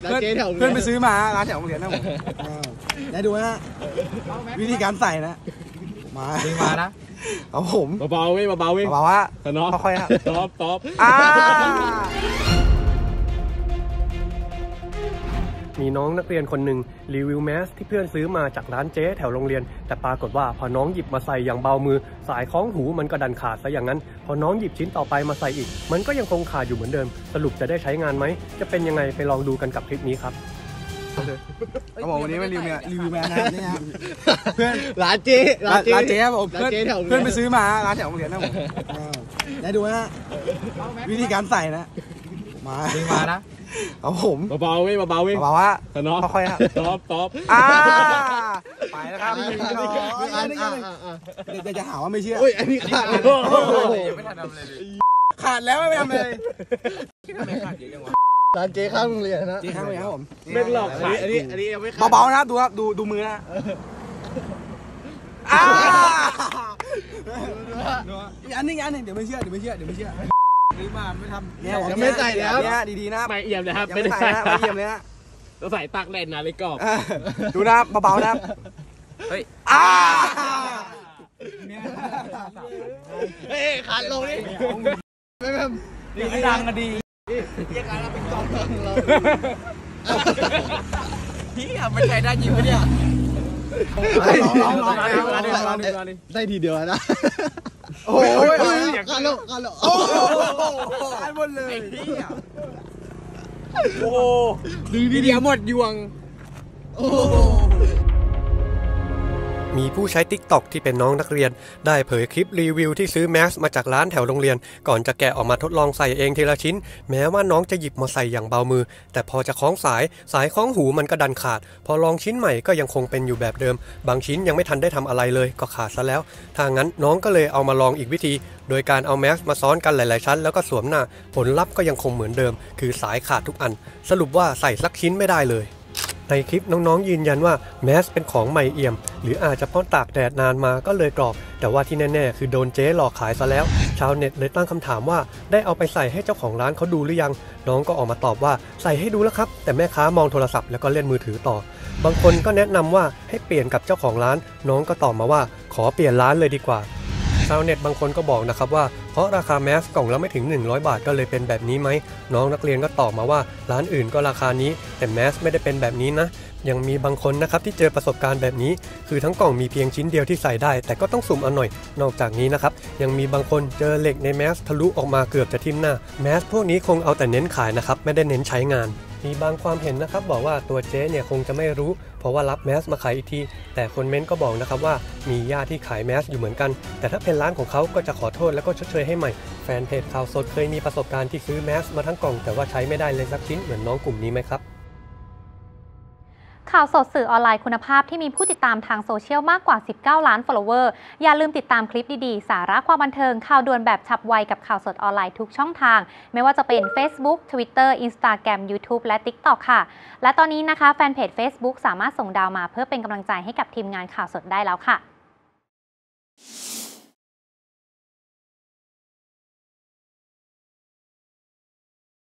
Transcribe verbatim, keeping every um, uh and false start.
เพื่อนไปซื้อมาร้านแถวโรงเรียนนะผมได้ดูนะวิธีการใส่นะมาดึงมานะเอาผมเบาๆเว้ยเบาๆเว้ยเบาๆว่าสนอค่อยๆครับตอบตอบมีน้องนักเรียนคนหนึ่งรีวิวแมสที่เพื่อนซื้อมาจากร้านเจ๊แถวโรงเรียนแต่ปรากฏว่าพอน้องหยิบมาใส่อย่างเบามือสายคล้องหูมันก็ดันขาดซะอย่างนั้นพอน้องหยิบชิ้นต่อไปมาใส่อีกมันก็ยังคงขาดอยู่เหมือนเดิมสรุปจะได้ใช้งานไหมจะเป็นยังไงไปลองดูกันกับคลิปนี้ครับเขาบอกวันนี้ไม่รีวิวรีวิวแมสนี่ฮะเพื่อนร้านเจ๊ร้านเจ๊ครับผมเพื่อนไปซื้อมาร้านแถวโรงเรียนนะผมได้ดูนะวิธีการใส่นะมาดึงมานะเอาผมเบาๆเว้ยเบาๆเว้ยเบาๆว่าสนอค่อยๆครับตอบตอบอ่าไปแล้วครับเด็กจะหาว่าไม่เชื่ออุ้ยอันนี้ขาดไม่ทันทำเลยขาดแล้วไม่ทำเลยขาดเยอะจังวะร้านเจ๊ข้างโรงเรียนนะเจ๊ข้างโรงเรียนครับผมไม่หลอกขาดอันนี้อันนี้ไม่ขาดเบาๆนะดูครับดูดูมือนะอ่าอันนี้อันนี้เดี๋ยวไม่เชื่อเดี๋ยวไม่เชื่อเดี๋ยวไม่เชื่อนี่มาไม่ทำเนี่ยไม่ใส่แล้วเนี่ยดีๆนะไม่เอี่ยมเลยครับไม่ใส่นะไม่เอี่ยมเลยนะเราใส่ตักแน่นนะเลยกรอบดูนะเบาๆนะเฮ้ยอ้าเฮ้ยขาดลงนี่ไม่แบบนี่ดังก็ดีเรียกอะไรเราเป็นกองดังเราพี่อะไม่ใช่ได้ยินปะเนี่ยลองลองได้ทีเดียวนะโอ้ยกันแล้วกันแล้วโอ้ตายหมดเลยโอ้ดีดีเดียวหมดยวงโอ้มีผู้ใช้ ติ๊กต็อก ที่เป็นน้องนักเรียนได้เผยคลิปรีวิวที่ซื้อแมสมาจากร้านแถวโรงเรียนก่อนจะแกะออกมาทดลองใส่เองทีละชิ้นแม้ว่าน้องจะหยิบมาใส่อย่างเบามือแต่พอจะคล้องสายสายคล้องหูมันก็ดันขาดพอลองชิ้นใหม่ก็ยังคงเป็นอยู่แบบเดิมบางชิ้นยังไม่ทันได้ทำอะไรเลยก็ขาดซะแล้วถ้างั้นน้องก็เลยเอามาลองอีกวิธีโดยการเอาแมสมาซ้อนกันหลายๆชั้นแล้วก็สวมหน้าผลลัพธ์ก็ยังคงเหมือนเดิมคือสายขาดทุกอันสรุปว่าใส่สักชิ้นไม่ได้เลยในคลิปน้องๆยืนยันว่าแมสเป็นของไม่เอี่ยมหรืออาจจะเพราะตากแดดนานมาก็เลยกรอบแต่ว่าที่แน่ๆคือโดนเจ๊หลอกขายซะแล้วชาวเน็ตเลยตั้งคำถามว่าได้เอาไปใส่ให้เจ้าของร้านเขาดูหรือยังน้องก็ออกมาตอบว่าใส่ให้ดูแล้วครับแต่แม่ค้ามองโทรศัพท์แล้วก็เล่นมือถือต่อบางคนก็แนะนำว่าให้เปลี่ยนกับเจ้าของร้านน้องก็ตอบมาว่าขอเปลี่ยนร้านเลยดีกว่าชาวเน็ตบางคนก็บอกนะครับว่าเพราะราคาแมสกล่องละไม่ถึงหนึ่งร้อยบาทก็เลยเป็นแบบนี้ไหมน้องนักเรียนก็ตอบมาว่าร้านอื่นก็ราคานี้แต่แมสไม่ได้เป็นแบบนี้นะยังมีบางคนนะครับที่เจอประสบการณ์แบบนี้คือทั้งกล่องมีเพียงชิ้นเดียวที่ใส่ได้แต่ก็ต้องสุ่มเอาหน่อยนอกจากนี้นะครับยังมีบางคนเจอเหล็กในแมสทะลุออกมาเกือบจะทิ่มหน้าแมสพวกนี้คงเอาแต่เน้นขายนะครับไม่ได้เน้นใช้งานมีบางความเห็นนะครับบอกว่าตัวเจ๊เนี่ยคงจะไม่รู้เพราะว่ารับแมสมาขายอีกทีแต่คนเม้นก็บอกนะครับว่ามีญาติที่ขายแมสอยู่เหมือนกันแต่ถ้าเป็นร้านของเขาก็จะขอโทษแล้วก็ชดเชยให้ใหม่แฟนเพจข่าวสดเคยมีประสบการณ์ที่ซื้อแมสมาทั้งกล่องแต่ว่าใช้ไม่ได้เลยสักชิ้นเหมือนน้องกลุ่มนี้ไหมครับข่าวสดสื่อออนไลน์คุณภาพที่มีผู้ติดตามทางโซเชียลมากกว่าสิบเก้าล้าน ฟอลโลเวอร์ อย่าลืมติดตามคลิปดีๆสาระความบันเทิงข่าวด่วนแบบฉับไวกับข่าวสดออนไลน์ทุกช่องทางไม่ว่าจะเป็น เฟซบุ๊ก ทวิตเตอร์ อินสตาแกรม ยูทูบ และ ติ๊กต็อก ค่ะและตอนนี้นะคะแฟนเพจ เฟซบุ๊ก สามารถส่งดาวมาเพื่อเป็นกำลังใจให้กับทีมงานข่าวสดได้แล้วค่ะ